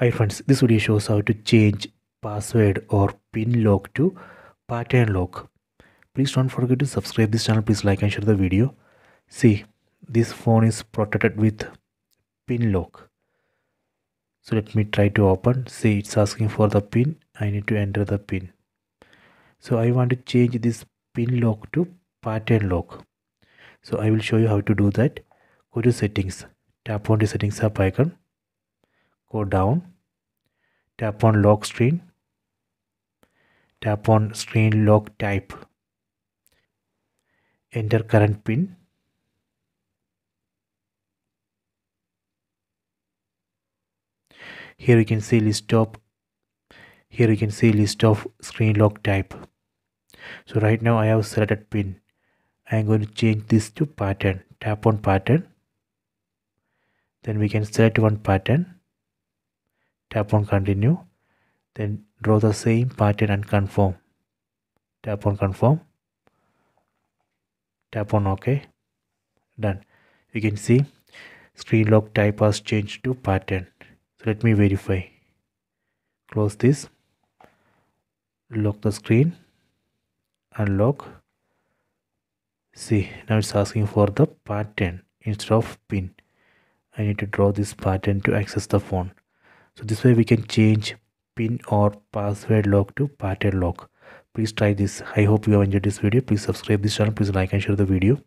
Hi friends, this video shows how to change password or pin lock to pattern lock. Please don't forget to subscribe this channel. Please like and share the video. See, this phone is protected with pin lock. So let me try to open. See, it's asking for the pin. I need to enter the pin. So I want to change this pin lock to pattern lock. So I will show you how to do that. Go to settings. Tap on the settings app icon. Go down, tap on lock screen, tap on screen lock type, enter current pin, here you can see list of screen lock type. So right now I have selected pin. I am going to change this to pattern. Tap on pattern, then we can select one pattern. Tap on continue, then draw the same pattern and confirm. Tap on confirm, tap on OK, done. You can see screen lock type has changed to pattern. So let me verify. Close this, lock the screen, unlock. See, now it's asking for the pattern instead of pin. I need to draw this pattern to access the phone. So this way we can change pin or password lock to pattern lock. Please try this. I hope you have enjoyed this video. Please subscribe this channel. Please like and share the video.